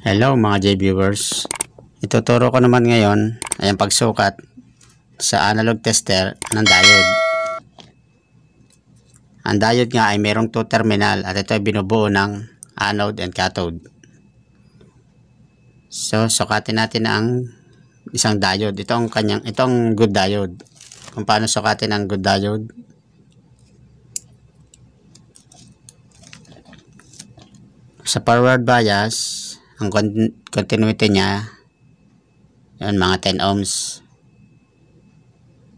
Hello mga J viewers, ituturo ko naman ngayon ay ang pagsukat sa analog tester ng diode. Ang diode nga ay mayroong 2 terminal at ito ay binubuo ng anode and cathode. So sukatin natin ang isang diode. Itong good diode. Kung paano sukatin ang good diode. Sa forward bias, ang continuity niya yun mga 10 ohms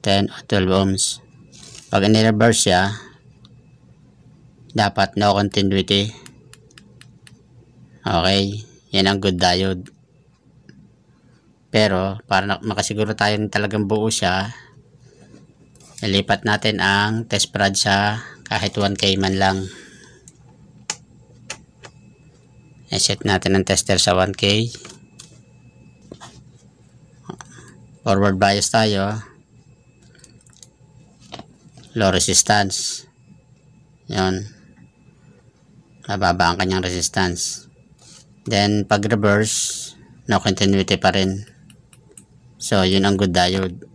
10 o 12 ohms. Pag in-reverse siya dapat no continuity. Okay, yan ang good diode. Pero para makasiguro tayo na talagang buo siya, ilipat natin ang test prod sa kahit 1K man lang. I-set natin ang tester sa 1K. Forward bias tayo. Low resistance. Yun. Mababa ang kanyang resistance. Then, pag reverse, no continuity pa rin. So, yun ang good diode.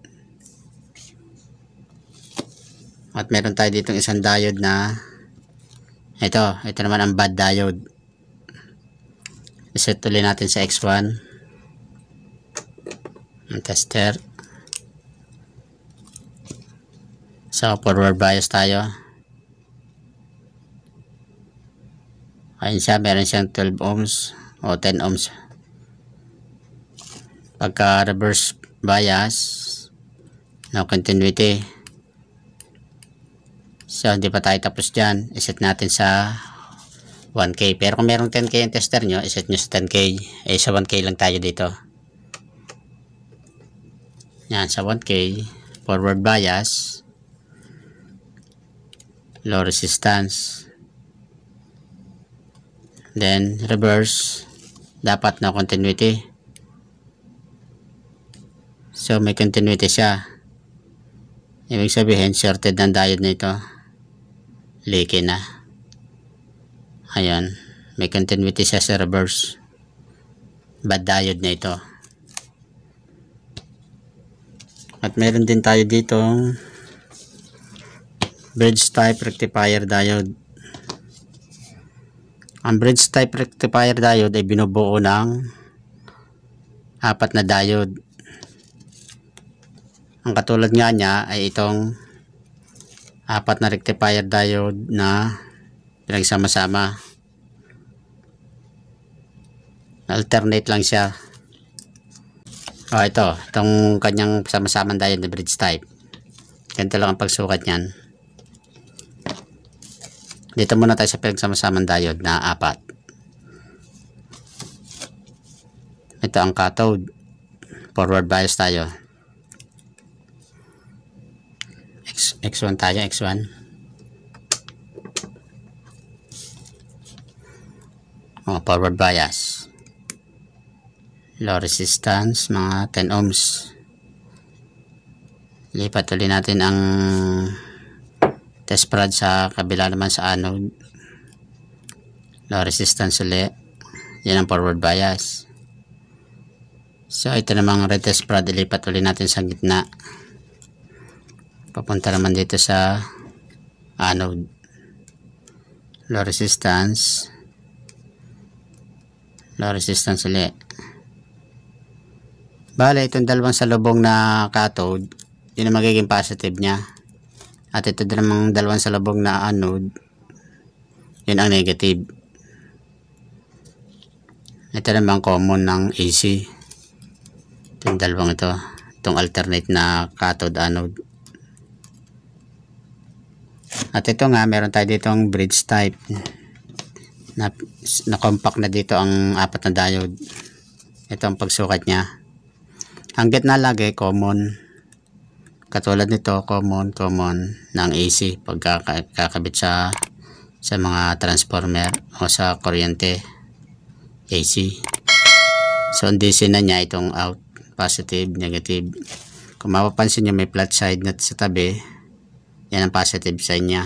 At meron tayo ditong isang diode na ito naman ang bad diode. Set ulit natin sa X1 ang tester. So forward bias tayo. Ayun siya, meron siyang 12 ohms o 10 ohms. Pagka reverse bias, no continuity. So hindi pa tayo tapos dyan. I-set natin sa 1K. Pero kung merong 10K yung tester nyo, iset nyo sa 10K. Eh, sa 1K lang tayo dito. Yan, sa 1K. Forward bias. Low resistance. Then, reverse. Dapat na continuity. So, may continuity siya. Ibig sabihin, shorted ng diode na ito. Leaky na. Ayan, may continuity siya sa reverse. Bad diode na ito. At meron din tayo dito bridge type rectifier diode. Ang bridge type rectifier diode ay binubuo ng 4 na diode. Ang katulad nga niya ay itong 4 na rectifier diode na pinagsama-sama. Alternate lang siya. O ito, itong kanyang sama-sama diode na bridge type. Ganito lang ang pagsukat niyan. Dito muna tayo sa pinagsama-sama diode na 4. Ito ang cathode. Forward bias tayo. X1 tayo, X1. Mga forward bias, low resistance, mga 10 ohms. Lipat ulit natin ang test prod sa kabila naman sa anode. Low resistance ulit. Yan ang forward bias. So ito namang retest prod, ilipat ulit natin sa gitna. Papunta naman dito sa anode. Low resistance. Low resistance ulit. Bale, itong dalawang salubong na cathode, yun ang magiging positive niya. At ito namang dalawang salubong na anode, yun ang negative. Ito namang common ng AC. Itong dalawang ito, itong alternate na cathode anode. At ito nga, meron tayo ditong bridge type. Na-compact na dito ang 4 na diode. Ito ang pagsukat niya. Ang gitna lagi common. Katulad nito, common ng AC pagkakabit sa mga transformer o sa kuryente AC. So ang DC na niya itong out, positive, negative. Kung mapapansin niyo may flat side na sa tabi, yan ang positive side niya.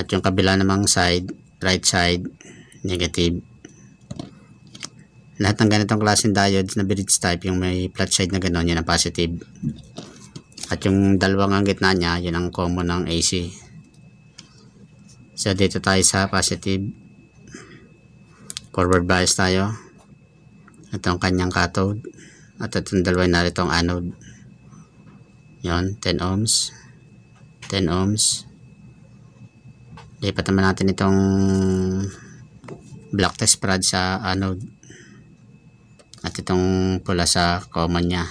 At yung kabila namang side, right side, negative. Lahat ng ganitong klaseng diodes na bridge type, yung may flat side na gano'n, yun ang positive. At yung dalawang ang gitna niya, yun ang common ng AC. So dito tayo sa positive. Forward bias tayo. Ito ang kanyang cathode. At itong dalawa narito ang anode. Yun, 10 ohms. 10 ohms. Lipat naman natin itong black test prod sa anode. At itong pula sa common niya.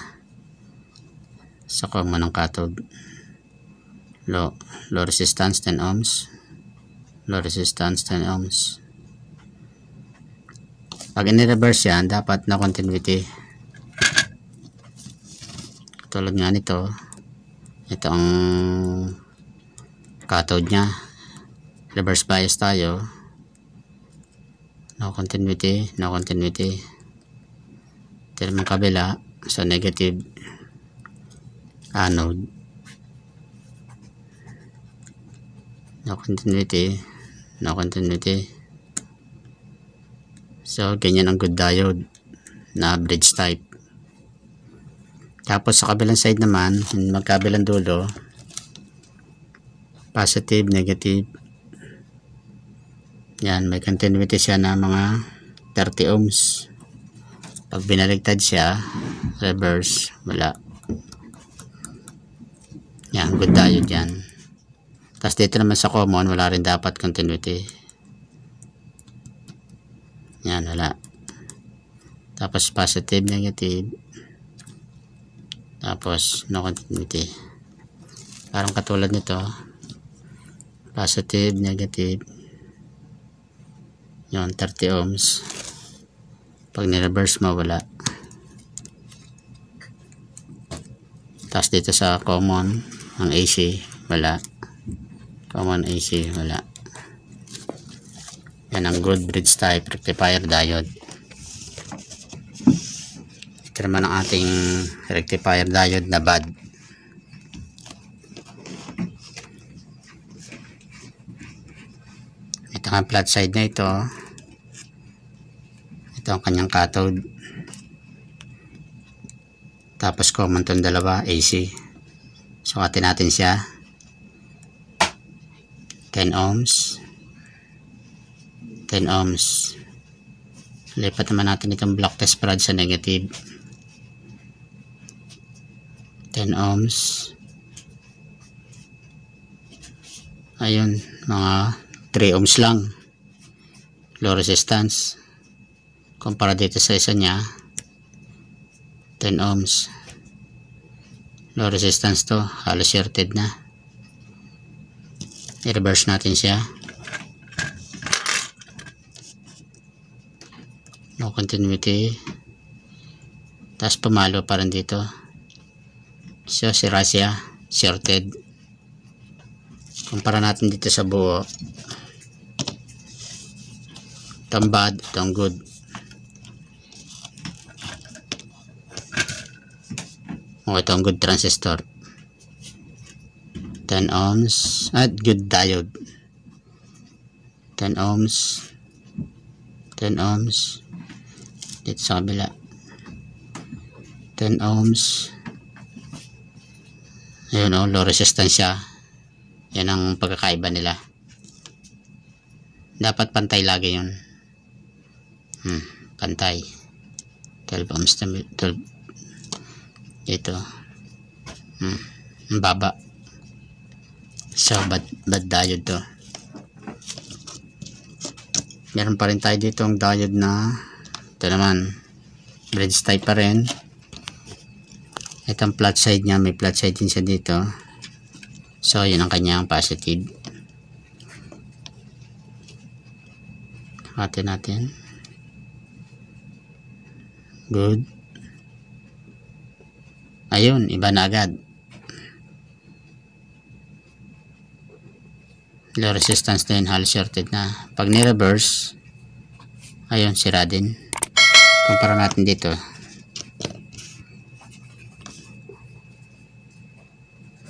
Sa common ng cathode. Low resistance 10 ohms. Low resistance 10 ohms. Pag in-reverse yan, dapat na continuity. Tulad nga nito. Ito ang cathode niya. Reverse bias tayo. No continuity. No continuity. Ito naman kabila, so negative anode, no continuity, no continuity. So ganyan ang good diode na bridge type. Tapos sa kabilang side naman, magkabilang dulo, positive, negative. Yan, may continuity siya na mga 30 ohms. Pag binaligtad siya, reverse, wala. Yan, good diode yan. Tapos dito naman sa common, wala rin dapat continuity. Yan, wala. Tapos positive, negative. Tapos no continuity. Parang katulad nito. Positive, negative. Yan, 30 ohms. Pag ni-reverse mo, wala. Tapos dito sa common, ang AC, wala. Common AC, wala. Yan ang good bridge type rectifier diode. Ito naman ang ating rectifier diode na bad. Ito ang flat side na ito. Ito ang kanyang cathode. Tapos common itong dalawa, AC. Sukatin natin siya. 10 ohms. 10 ohms. Lipat naman natin itong block test prod sa negative. 10 ohms. Ayun, mga 3 ohms lang. Low resistance. Kumpara dito sa isa niya, 10 ohms. Low resistance to, halos shorted na. I-reverse natin siya. No continuity. Tapos pumalo pa rin dito. So, sira siya, shorted. Kumpara natin dito sa buo. Itong bad, itong good. Ito ang good transistor, 10 ohms at good diode, 10 ohms, 10 ohms. Dito sa kabila, 10 ohms. Ayun o, low resistance sya. Yan ang pagkakaiba nila. Dapat pantay lagi yun. Pantay 12 ohms, 12. Ito baba. So bad diode to. Meron pa rin tayo dito ang diode na ito naman, bridge type pa rin. Itong flat side niya, may flat side din siya dito. So yun ang kanyang positive. Atin natin good. Ayun, iba na agad. Low resistance din, halos shorted na. Pag ni-reverse, ayun, sira din. Kumpara natin dito.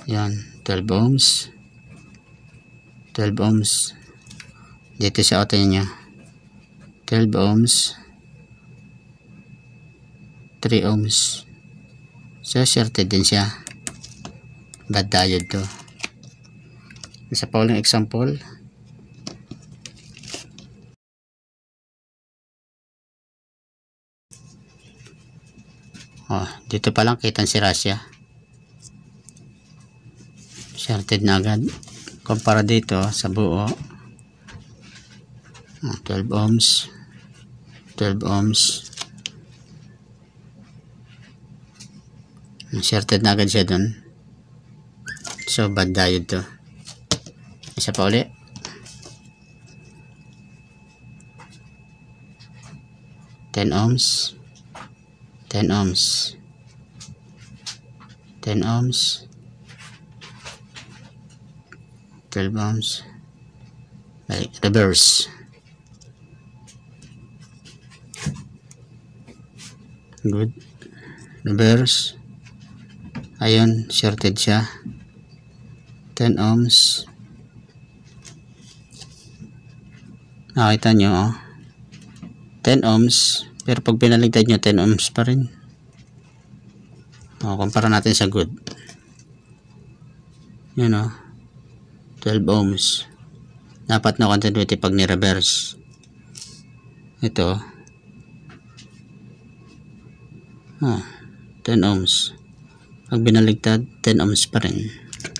Ayun, 12 ohms. 12 ohms. Dito sa auto niya. 12 ohms. 3 ohms. So shorted din siya. Bad diode to. Isa pa ulang example. Oh, dito pa lang kitang sira siya. Shorted na agad. Kumpara dito sa buo. 12 ohms. 12 ohms. Shorted na agad siya dun. So bad diode to. Isa pa ulit. Ten ohms. 12 ohms. Balik, reverse. Good. Reverse. Ayun, shorted siya. 10 ohms. Nakita nyo, oh. 10 ohms. Pero pag pinaligtad nyo, 10 ohms pa rin. O, kumpara natin sa good. Yun, oh. 12 ohms. Dapat na continuity pag ni-reverse. Ito, oh. 10 ohms. Pag binaligtad, 10 ohms pa rin.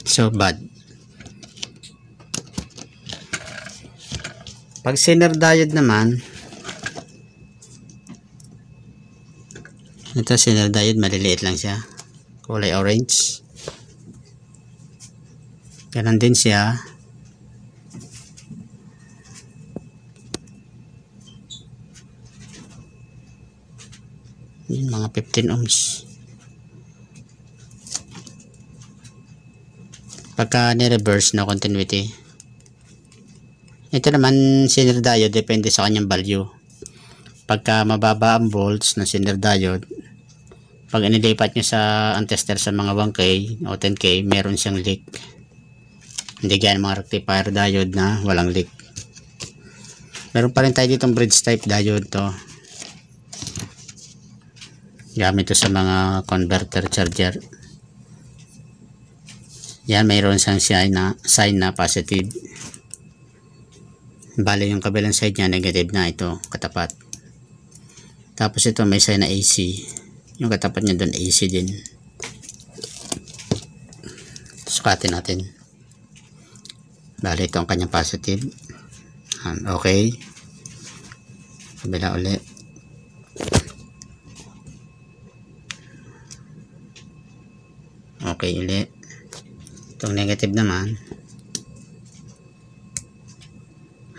So bad. Pag zener diode naman, ito zener diode, maliliit lang siya. Kulay orange. Ganun din siya. Yun, mga 15 ohms. Pagka ni-reverse, no continuity. Ito naman zener diode, depende sa kanyang value. Pagka mababa ang volts ng zener diode, pag inilipat nyo sa antester sa mga 1K o 10K, meron siyang leak. Hindi ganyan mga rectifier diode na walang leak. Meron pa rin tayo ditong bridge type diode to. Gamit to sa mga converter charger. Yan, mayroon siyang sign na positive. Bali yung kabilang side niya negative na, ito katapat. Tapos ito may sign na AC. Yung katapat niya doon AC din. Sukatin natin. Bali ito ang kanyang positive. Okay. Kabila ulit. Okay ulit. Itong negative naman,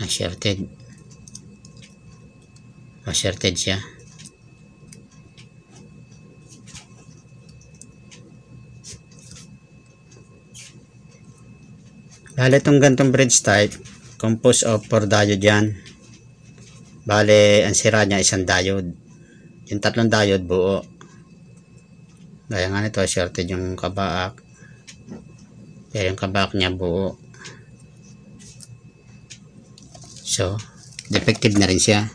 shorted. Shorted siya. Bale itong gantong bridge type, composed of 4 diode yan. Bale ang sira niya isang diode. Yung tatlong diode buo. Gaya nga nito, shorted yung kabaak. Pero yung kabak niya buo. So, defective na rin siya.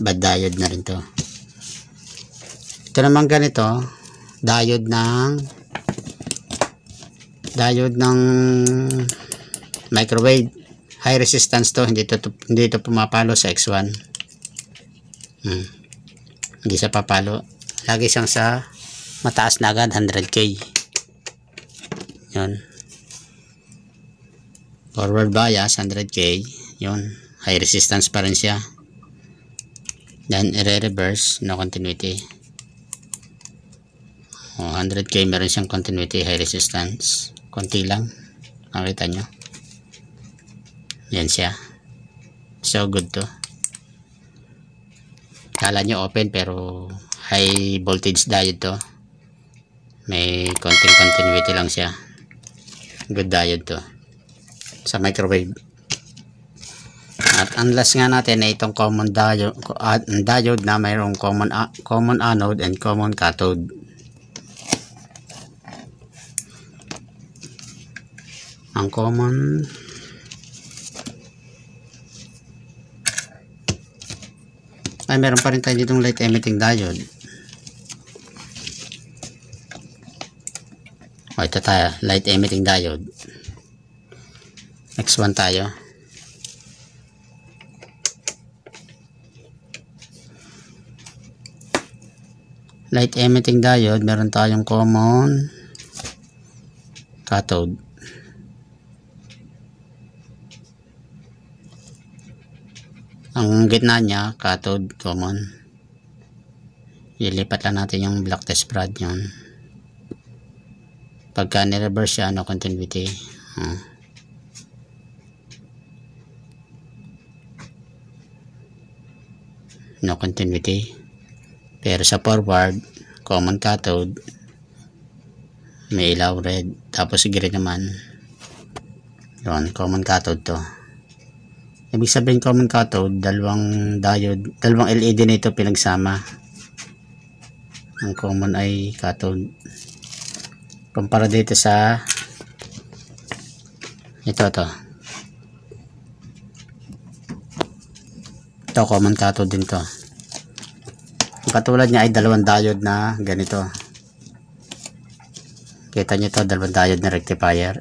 Bad diode na rin to. Ito naman ganito, diode ng microwave. High resistance to, hindi to pumapalo sa X1. Hindi siya papalo. Lagi siyang sa mataas na agad, 100K. Yun. Forward bias 100K, yun, high resistance pa rin siya. Then i-reverse, no continuity. O, 100K meron siyang continuity, high resistance, konti lang, nakita nyo. Yan siya. So good to. Kala nyo open pero high voltage diode to. May konting continuity lang siya. Good diode to sa microwave. At unless nga natin na itong common diode na mayroong common anode and common cathode. Ang common ay meron pa rin tayo ditong light emitting diode. O, ito tayo, light emitting diode. Next one tayo. Light emitting diode, meron tayong common cathode. Ang gitna niya, cathode, common. Ilipat lang natin yung black test brad yun. Pagka ni-reverse siya, ano, continuity. No continuity. Pero sa forward, common cathode, may ilaw red, tapos green naman. Yun, common cathode to. Ibig sabihin common cathode, dalawang diode, dalawang LED na ito pinagsama. Ang common ay cathode. Kumpara dito sa ito common cathode din to. Katulad niya ay dalawang diode na ganito. Kita niyo to, dalawang diode na rectifier.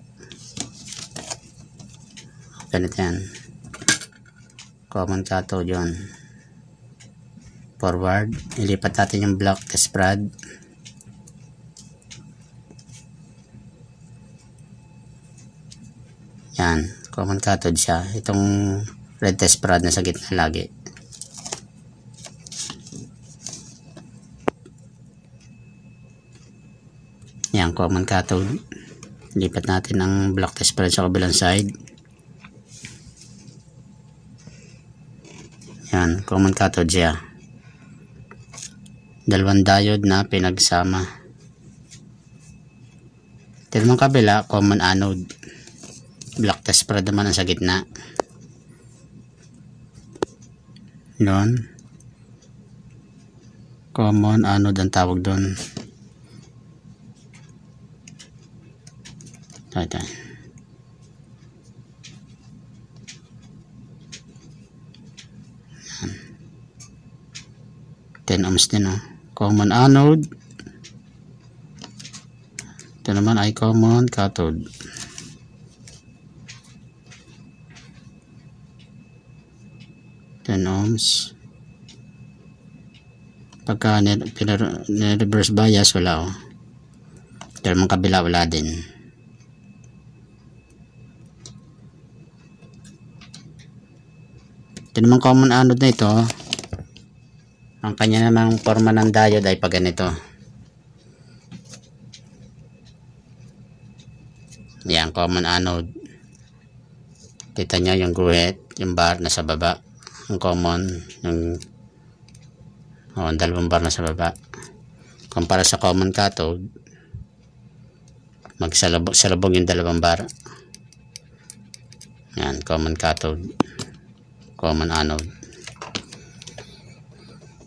Ganito yan. Common cathode yun. Forward. Ilipat natin yung black test brad. Yan. Common cathode siya. Itong red test brad na sa gitna lagi. Yan, common cathode. Lipat natin ang black test brad sa kabilang side. Yan, common cathode siya. Dalawang diode na pinagsama. Ito naman kabila, common anode. Black test brad naman ang sa gitna. Doon. Common anode ang tawag doon. Ayan. Ayan. 10 ohms din oh. Common anode. Ito naman ay common cathode. Ohms. Pagka reverse bias wala oh. Pero mga kabila wala din. Ito naman common anode na ito, ang kanya namang forma ng diode ay pag ganito. Yan, common anode. Kita nyo yung guhit, yung bar na sa baba. Ang common, yung dalawang bar na sa baba. Kumpara sa common cathode, magsalabog yung dalawang bar. Yan, common cathode. Common anode.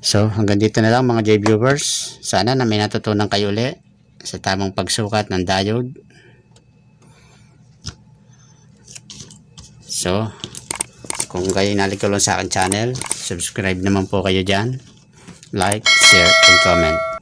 So hanggang dito na lang mga J viewers, sana na may natutunan kayo ulit sa tamang pagsukat ng diode. So kung kayo nalig ko lang sa aking channel, subscribe naman po kayo dyan, like, share and comment.